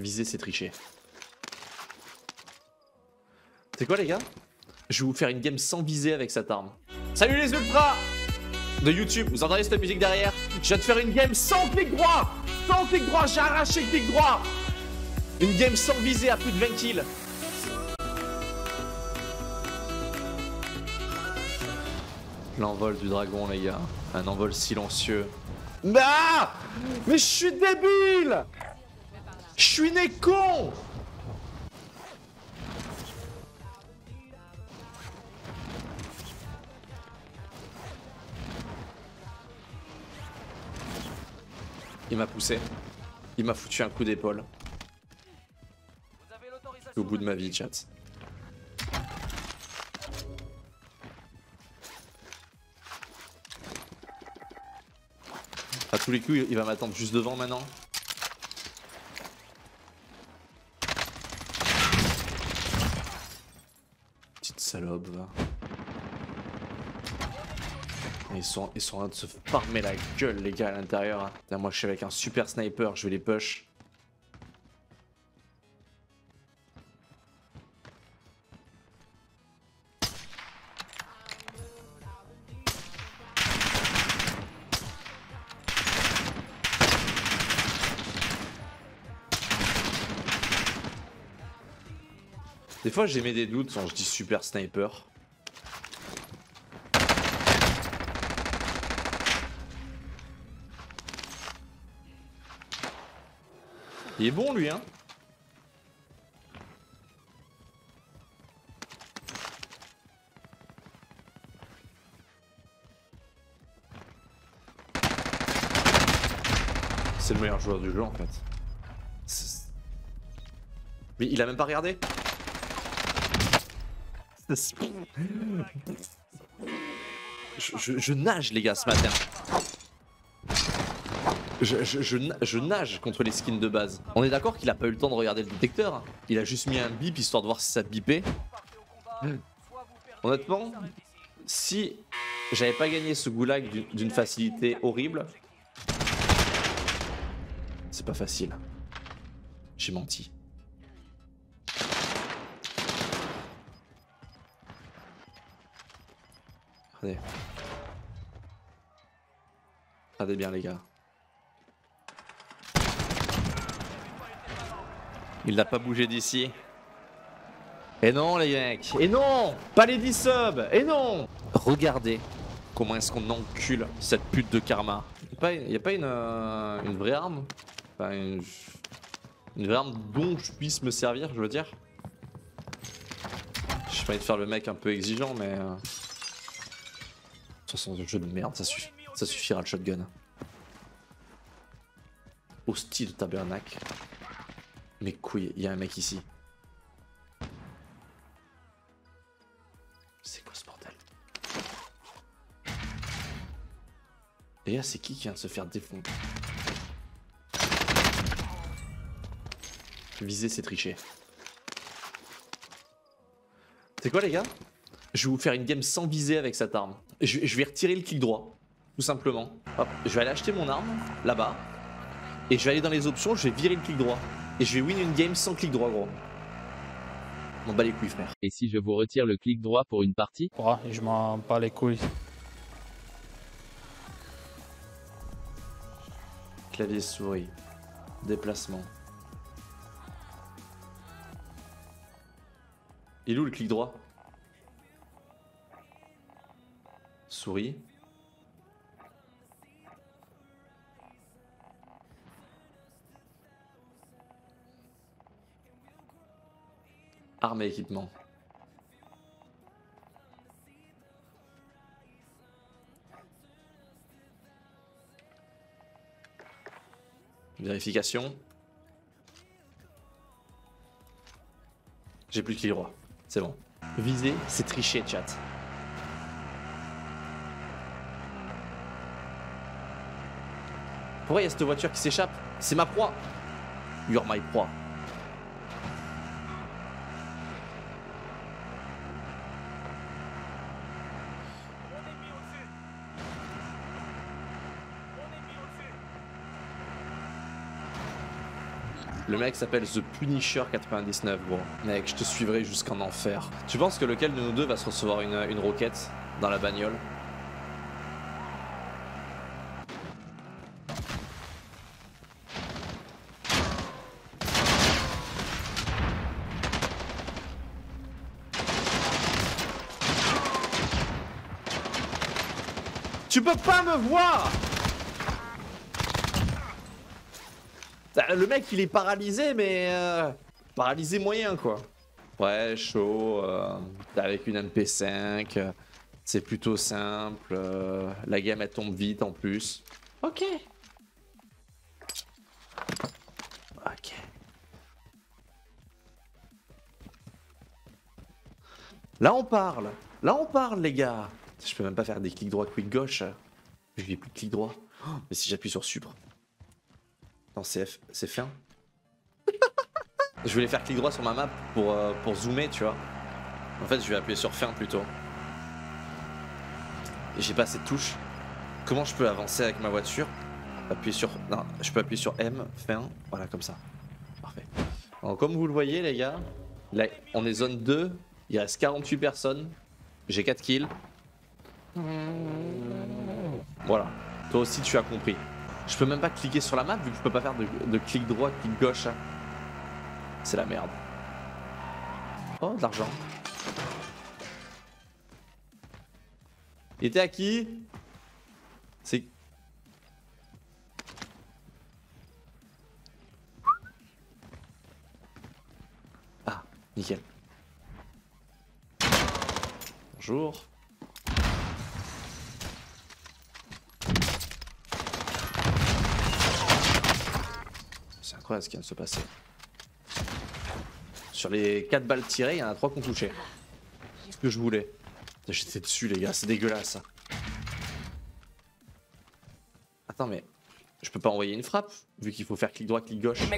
Viser, c'est tricher. C'est quoi les gars? Je vais vous faire une game sans viser avec cette arme. Salut les ultras de YouTube, vous entendez cette musique derrière? Je viens de faire une game sans clic droit. Sans clic droit, j'ai arraché clic droit. Une game sans viser à plus de 20 kills. L'envol du dragon les gars, un envol silencieux. Ah, mais je suis débile. Je suis né con. Il m'a poussé. Il m'a foutu un coup d'épaule. Au bout de ma vie, chat. À tous les coups, il va m'attendre juste devant maintenant. Petite salope, va. Ils sont en train de se farmer la gueule, les gars, à l'intérieur. Hein. Moi, je suis avec un super sniper, je vais les push. Des fois j'ai mis des doutes quand je dis super sniper. Il est bon lui hein. C'est le meilleur joueur du jeu en fait. Mais il a même pas regardé. Je nage les gars ce matin. Je nage contre les skins de base. On est d'accord qu'il a pas eu le temps de regarder le détecteur. Il a juste mis un bip histoire de voir si ça bipait. Honnêtement, si j'avais pas gagné ce goulag d'une facilité horrible. C'est pas facile. J'ai menti. Regardez. Regardez bien les gars. Il n'a pas bougé d'ici. Et non les mecs. Et non. Pas les 10 subs. Et non. Regardez comment est-ce qu'on encule cette pute de karma. Il y a pas une vraie arme, enfin, une vraie arme dont je puisse me servir, je veux dire. J'ai pas envie de faire le mec un peu exigeant mais... Sans un jeu de merde, ça suffira le shotgun. Hostie de tabernacle. Mais couille, il y a un mec ici. C'est quoi ce bordel? Et là, c'est qui vient de se faire défendre? Viser, c'est tricher. C'est quoi les gars? Je vais vous faire une game sans viser avec cette arme. Je vais retirer le clic droit, tout simplement. Hop, je vais aller acheter mon arme, là-bas. Et je vais aller dans les options, je vais virer le clic droit. Et je vais win une game sans clic droit, gros. M'en bats les couilles, frère. Et si je vous retire le clic droit pour une partie? Ouais, je m'en bats les couilles. Clavier souris. Déplacement. Il est où le clic droit? Souris. Arme et équipement. Vérification. J'ai plus de clic droit. C'est bon. Viser, c'est tricher, chat. Pourquoi il y a cette voiture qui s'échappe? C'est ma proie. You're my proie. Le mec s'appelle The Punisher99, bon. Mec, je te suivrai jusqu'en enfer. Tu penses que lequel de nous deux va se recevoir une roquette dans la bagnole? Tu peux pas me voir! Le mec il est paralysé mais paralysé moyen quoi. Ouais chaud, avec une MP5, c'est plutôt simple, la gamme elle tombe vite en plus. Ok. Ok. Là on parle les gars. Je peux même pas faire des clics droit, clic gauche. Je n'ai plus de clic droit. Oh, mais si j'appuie sur supre. Non, c'est fin. Je voulais faire clic droit sur ma map pour zoomer, tu vois. En fait, je vais appuyer sur fin plutôt. Et j'ai pas assez de touches. Comment je peux avancer avec ma voiture? Appuyer sur... Non, je peux appuyer sur M, fin. Voilà, comme ça. Parfait. Alors, comme vous le voyez, les gars, là, on est zone 2. Il reste 48 personnes. J'ai 4 kills. Voilà. Toi aussi, tu as compris. Je peux même pas cliquer sur la map vu que je peux pas faire de clic droit, clic gauche. C'est la merde. Oh, de l'argent. Il était à qui? C'est... Ah, nickel. Bonjour. C'est incroyable ce qui vient de se passer. Sur les 4 balles tirées, il y en a 3 qui ont touché. C'est ce que je voulais. J'étais dessus les gars, c'est dégueulasse. Attends mais... Je peux pas envoyer une frappe, vu qu'il faut faire clic droit, clic gauche. Si.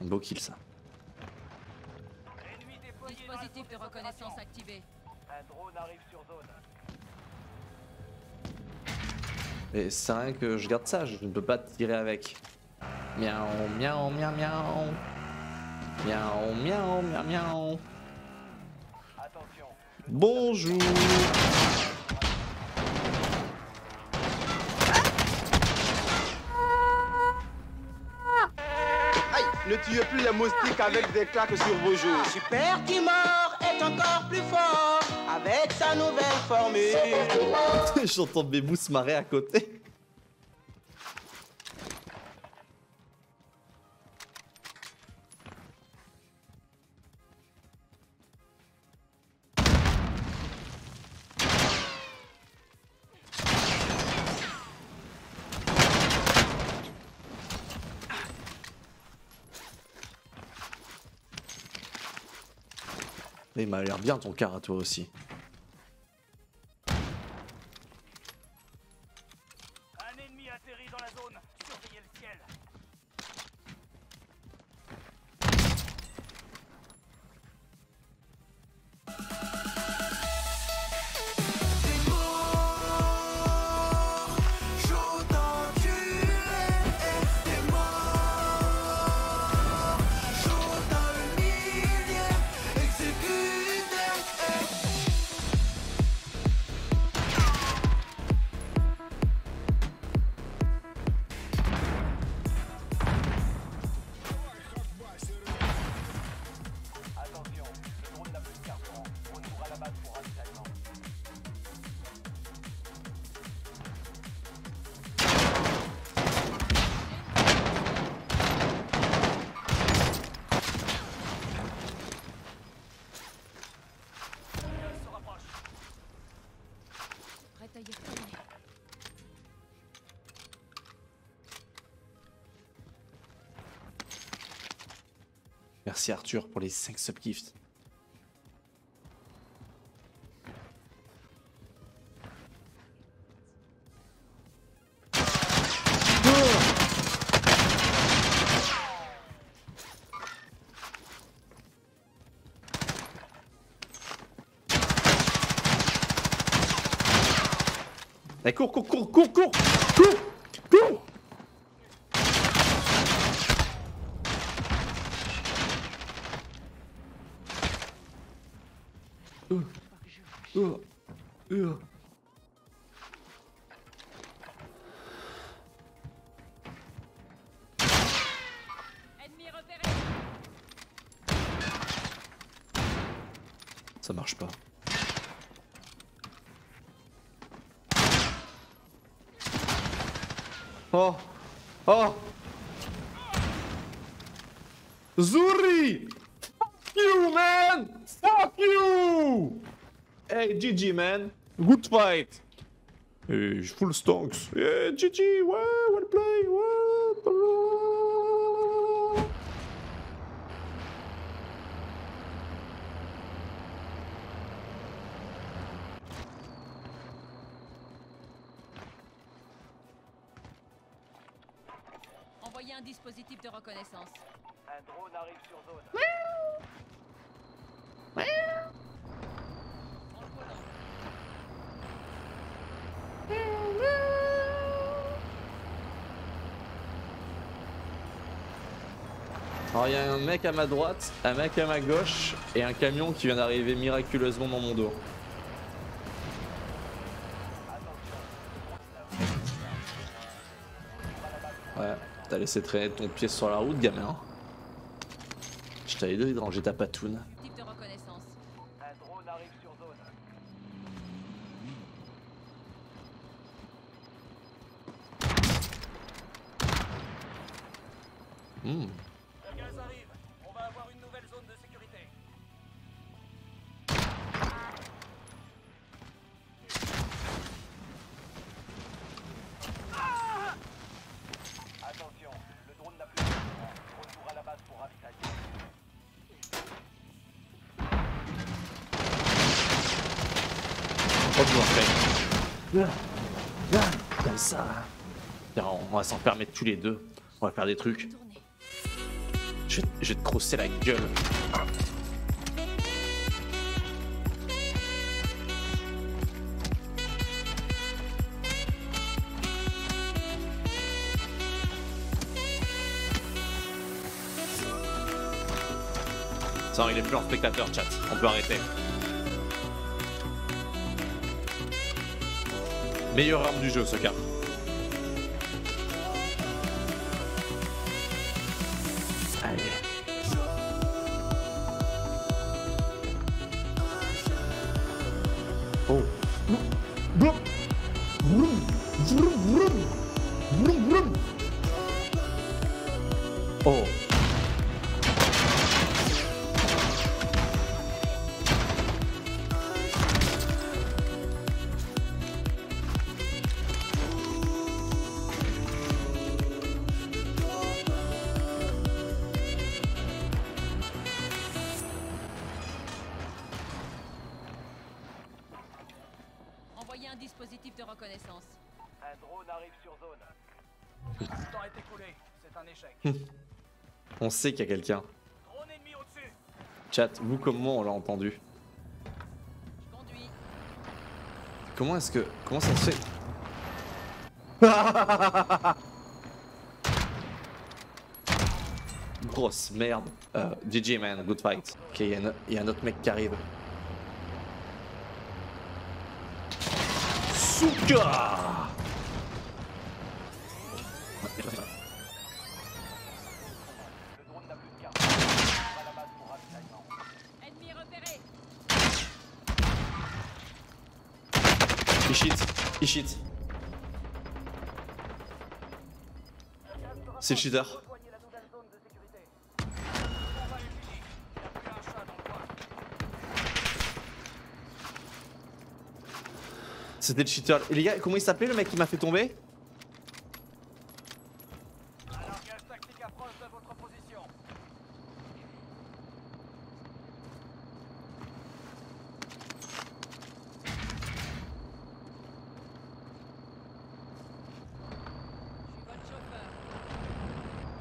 Un beau kill ça. Dispositif de reconnaissance activé. Un drone arrive sur zone. Et c'est rien que je garde ça, je ne peux pas tirer avec. Miaou, miaou, miaou, miaou. Miaou, miaou, miaou, miaou. Attention. Bonjour. Ne tuez plus les moustiques avec des claques sur vos joues. Super Timor est encore plus fort avec sa nouvelle formule. J'entends Bébou se marrer à côté. Il m'a l'air bien ton car à toi aussi. Un ennemi atterrit dans la zone. Surveillez le ciel. Merci Arthur pour les 5 subgifts. Allez, cours, cours, cours, cours, cours, cours, cours. Ça marche pas. Oh, oh, Zuri, fuck you, man, fuck you. Hey, GG, man, good fight. Hey, je full stonks. Hey, GG, ouais, well play, ouais. Envoyez un dispositif de reconnaissance. Un drone arrive sur zone. Miaou. Alors il y a un mec à ma droite, un mec à ma gauche et un camion qui vient d'arriver miraculeusement dans mon dos. Ouais, t'as laissé traîner ton pied sur la route, gamin. Je t'avais dit de ranger ta patoune. Le gaz arrive, on va avoir une nouvelle zone de sécurité. Ah, attention, le drone n'a plus de courant. Retour à la base pour ravitailler. Comme ça. On va s'en permettre tous les deux. On va faire des trucs. Je vais te crosser la gueule. Ça, il est plus en spectateur, chat. On peut arrêter. Meilleure arme du jeu, ce cas. Oh. Oh. Un dispositif de reconnaissance. Un drone arrive sur zone. Le temps est écoulé, c'est un échec. On sait qu'il y a quelqu'un. Drone ennemi au-dessus. Chat, vous comme moi on l'a entendu. Je conduis. Comment est-ce que... Comment ça se fait? Grosse merde. GG man, good fight. Ok, il y a un autre mec qui arrive. Souka! Le drone n'a plus de carte. On va à la base pour ravitaillement. Ennemi repéré! He shit, he shit. C'est le cheater. C'était le cheater. Et les gars, comment il s'appelait le mec qui m'a fait tomber?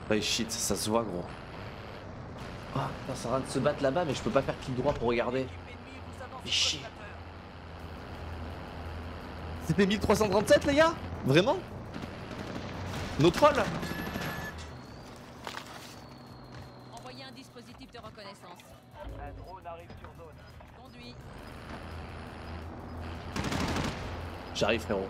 Hey shit, ça se voit gros. Oh putain, c'est en train de se battre là-bas mais je peux pas faire clic droit pour regarder. Mais chier. C'était 1337 les gars? Vraiment? Nos trolls? Envoyez un dispositif de reconnaissance. Un drone arrive sur zone. Conduit. J'arrive frérot.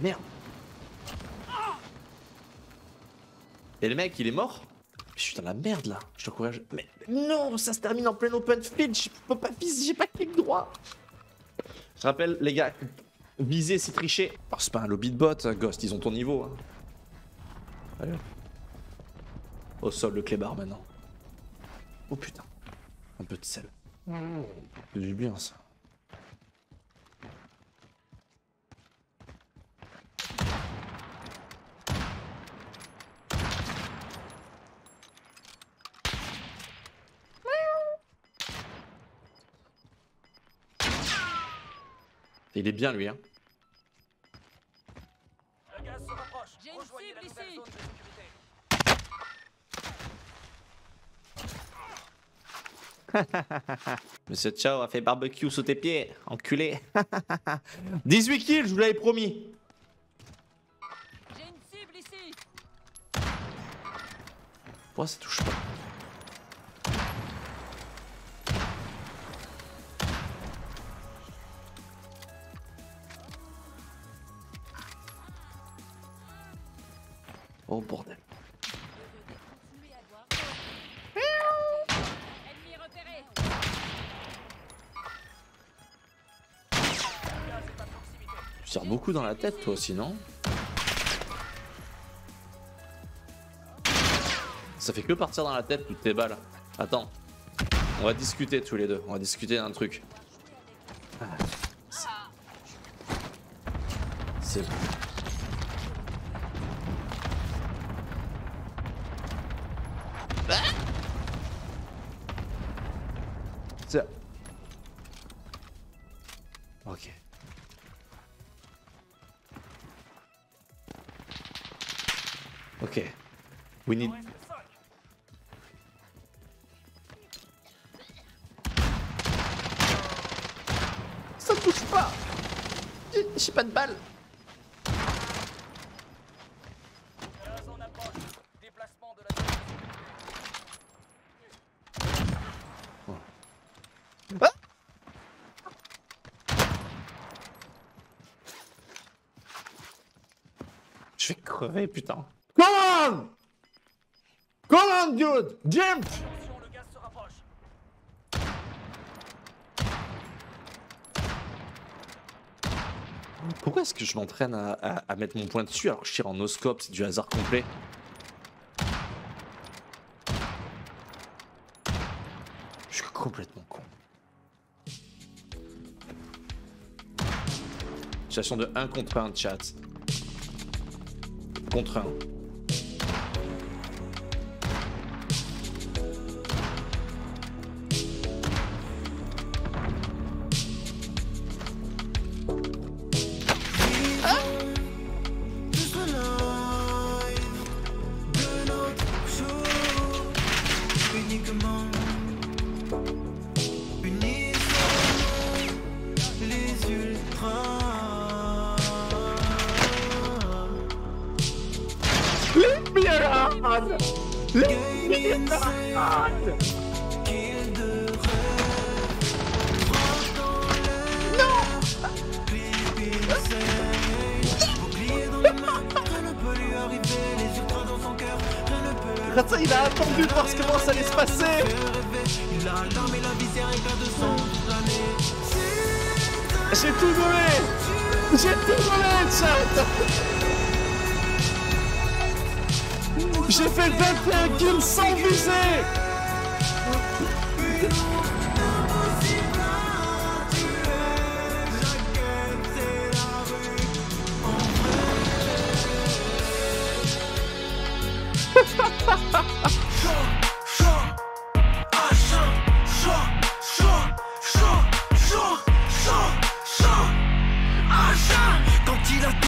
Merde. Et le mec il est mort? Je suis dans la merde là, je t'encourage. Mais non, ça se termine en plein open field, je peux pas viser, j'ai pas clic droit. Je rappelle les gars, viser c'est tricher. Oh, c'est pas un lobby de bot, hein, Ghost, ils ont ton niveau. Hein. Allez. Au sol le clébard maintenant. Oh putain, un peu de sel. C'est du bien ça. Il est bien lui hein. Le gaz se rapproche. J'ai une cible ici. Zone de sécurité. Monsieur Chao a fait barbecue sous tes pieds, enculé. 18 kills, je vous l'avais promis. J'ai une cible ici. Pourquoi ça touche pas? Oh bordel. Tu tires beaucoup dans la tête toi aussi non? Ça fait que partir dans la tête toutes tes balles. Attends. On va discuter tous les deux. On va discuter d'un truc. C'est bon. Ok. Ok. We need. Ça touche pas. J'ai pas de balle. Je vais crever, putain. Come on! Come on, dude! Jump! Attention, le gaz se rapproche. Pourquoi est-ce que je m'entraîne à mettre mon point dessus alors que je tire en no-scope, c'est du hasard complet? Je suis complètement con. Situation de 1 contre 1, chat. Contre un. Ah, les ultras. Ratsa, il a attendu de voir ce que moi ça allait se passer. J'ai tout donné. J'ai tout donné, chat. J'ai fait 21 kills sans viser.